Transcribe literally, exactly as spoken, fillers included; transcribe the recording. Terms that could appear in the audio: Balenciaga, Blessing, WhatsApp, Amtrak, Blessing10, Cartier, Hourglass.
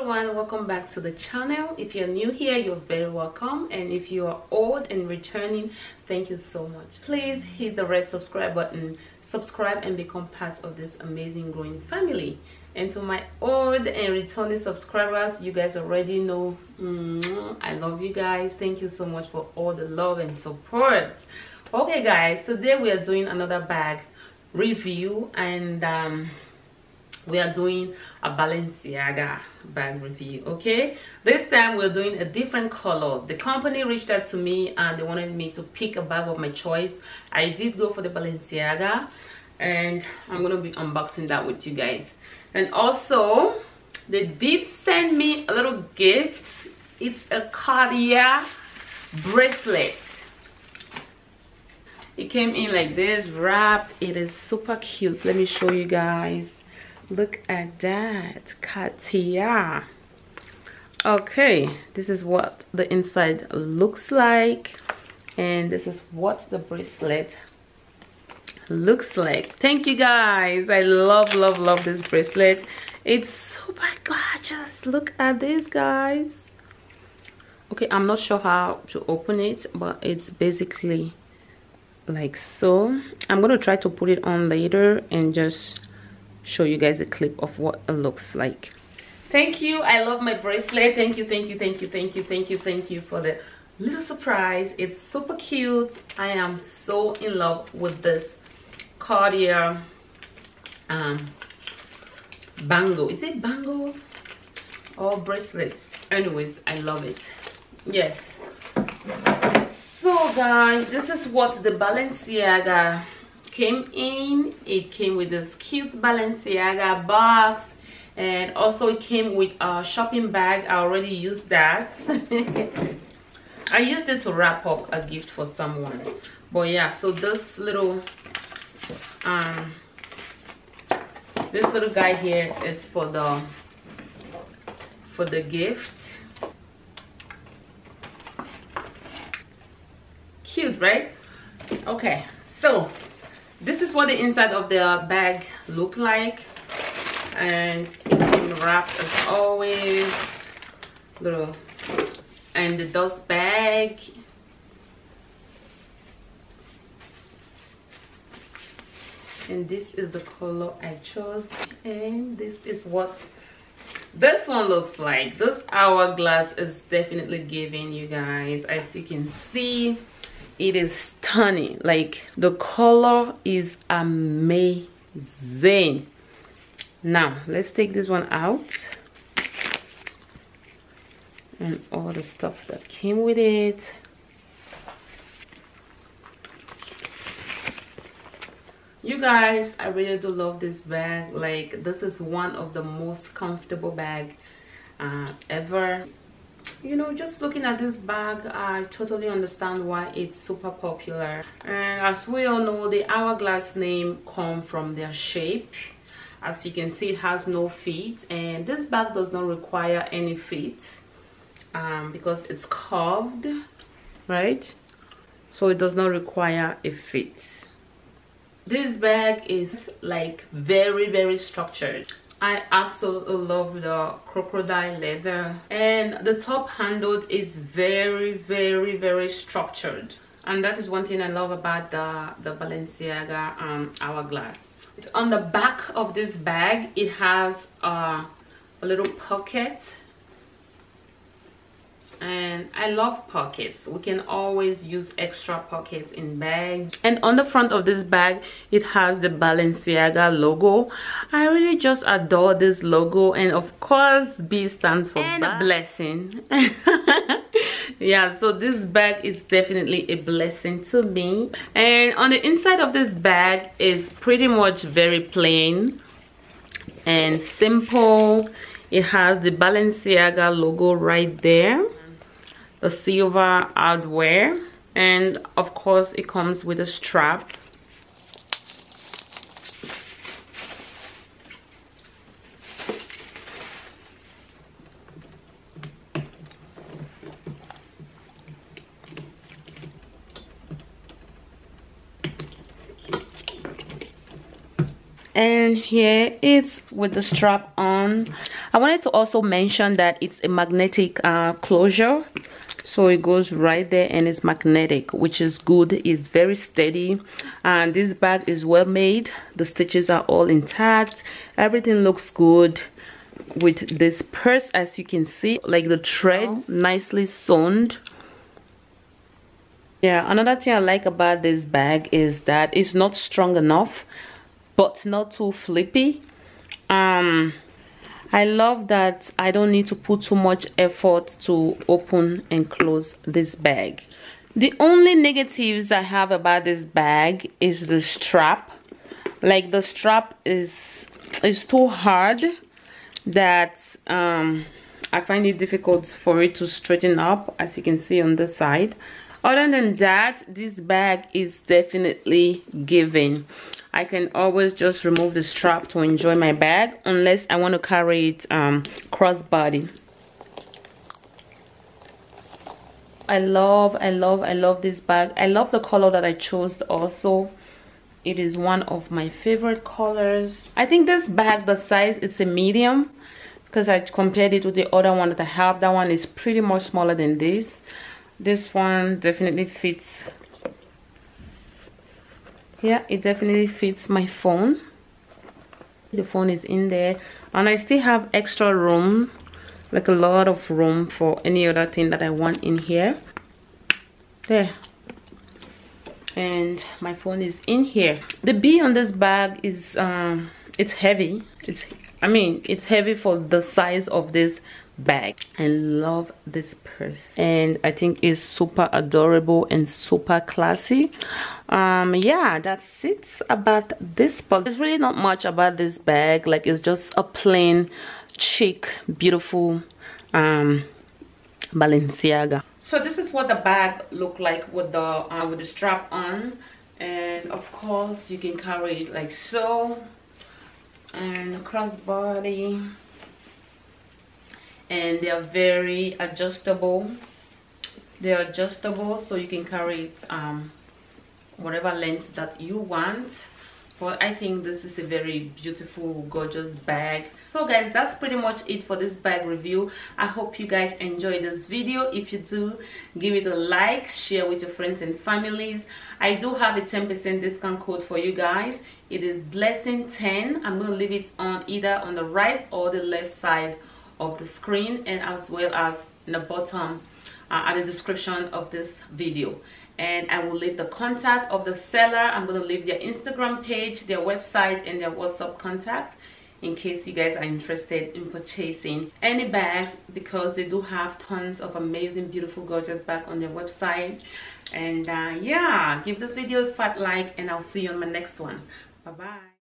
everyone, welcome back to the channel. If you're new here, you're very welcome, and if you are old and returning, thank you so much. Please hit the red subscribe button, subscribe, and become part of this amazing growing family. And to my old and returning subscribers, you guys already know mm, I love you guys. Thank you so much for all the love and support. Okay guys, today we are doing another bag review, and um we are doing a Balenciaga bag review. Okay, this time we're doing a different color. The company reached out to me and they wanted me to pick a bag of my choice. I did go for the Balenciaga, and I'm gonna be unboxing that with you guys. And also they did send me a little gift. It's a Cartier bracelet. It came in like this, wrapped. It is super cute. Let me show you guys. Look at that, Cartier. Okay, this is what the inside looks like, and this is what the bracelet looks like. Thank you guys, I love love love this bracelet. It's super gorgeous. Look at this guys. Okay, I'm not sure how to open it, but it's basically like so. I'm gonna try to put it on later and just show you guys a clip of what it looks like. Thank you, I love my bracelet. Thank you, thank you, thank you, thank you, thank you, thank you for the little surprise. It's super cute. I am so in love with this Cartier um, bangle. Is it bangle or bracelet? Anyways, I love it. Yes. So guys, this is what the Balenciaga came in. It came with this cute Balenciaga box, and also it came with a shopping bag. I already used that. I used it to wrap up a gift for someone. But yeah, so this little um this little guy here is for the for the gift. Cute, right? Okay, so this is what the inside of the bag look like, and it came wrapped as always. Little and the dust bag. And this is the color I chose, and this is what this one looks like. This hourglass is definitely giving, you guys. As you can see, it is stunning. Like, the color is amazing. Now let's take this one out and all the stuff that came with it. You guys, I really do love this bag. Like, this is one of the most comfortable bag uh, ever. You know, just looking at this bag, I totally understand why it's super popular. And as we all know, the hourglass name comes from their shape. As you can see, it has no feet, and this bag does not require any feet um, because it's curved, right? So it does not require a feet. This bag is like very very structured. I absolutely love the crocodile leather, and the top handle is very very very structured, and that is one thing I love about the, the Balenciaga um, hourglass. On the back of this bag, it has uh, a little pocket, and I love pockets. We can always use extra pockets in bags. And on the front of this bag, it has the Balenciaga logo. I really just adore this logo, and of course B stands for and a blessing. Yeah, so this bag is definitely a blessing to me. And on the inside of this bag is pretty much very plain and simple. It has the Balenciaga logo right there, the silver hardware, and of course it comes with a strap. And here it's with the strap on. I wanted to also mention that it's a magnetic uh, closure, so it goes right there and it's magnetic, which is good. It's very steady, and this bag is well made. The stitches are all intact, everything looks good with this purse, as you can see, like the threads nicely sewn. Yeah, another thing I like about this bag is that it's not strong enough, but not too flippy. Um, I love that I don't need to put too much effort to open and close this bag. The only negatives I have about this bag is the strap. Like the strap is is too hard that um, I find it difficult for it to straighten up, as you can see on this side. Other than that, this bag is definitely giving. I can always just remove the strap to enjoy my bag, unless I want to carry it um, crossbody. I love, I love, I love this bag. I love the color that I chose also. It is one of my favorite colors. I think this bag, the size, it's a medium, because I compared it with the other one that I have. That one is pretty much smaller than this. This one definitely fits. Yeah, it definitely fits my phone. The phone is in there, and I still have extra room, like a lot of room for any other thing that I want in here. There. And my phone is in here. The B on this bag is um it's heavy. It's I mean, it's heavy for the size of this bag. I love this purse, and I think it's super adorable and super classy. Um yeah, that's it about this purse. There's really not much about this bag. Like, it's just a plain, chic, beautiful um Balenciaga. So this is what the bag looked like with the uh, with the strap on, and of course you can carry it like so, and crossbody. And they are very adjustable. They are adjustable, so you can carry it um, whatever length that you want. But I think this is a very beautiful, gorgeous bag. So guys, that's pretty much it for this bag review. I hope you guys enjoyed this video. If you do, give it a like, share with your friends and families. I do have a ten percent discount code for you guys. It is Blessing ten. I'm going to leave it on either on the right or the left side of the screen, and as well as in the bottom uh, at the description of this video. And I will leave the contact of the seller. I'm going to leave their Instagram page, their website, and their WhatsApp contact, in case you guys are interested in purchasing any bags, because they do have tons of amazing, beautiful, gorgeous bags on their website. And uh, yeah, give this video a fat like, and I'll see you on my next one. Bye bye.